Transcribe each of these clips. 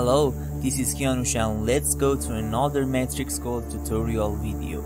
Hello, this is Kianoushan. Let's go to another MatrixGold tutorial video.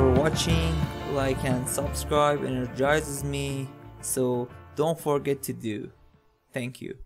for watching. Like and subscribe energizes me, so don't forget to do. Thank you.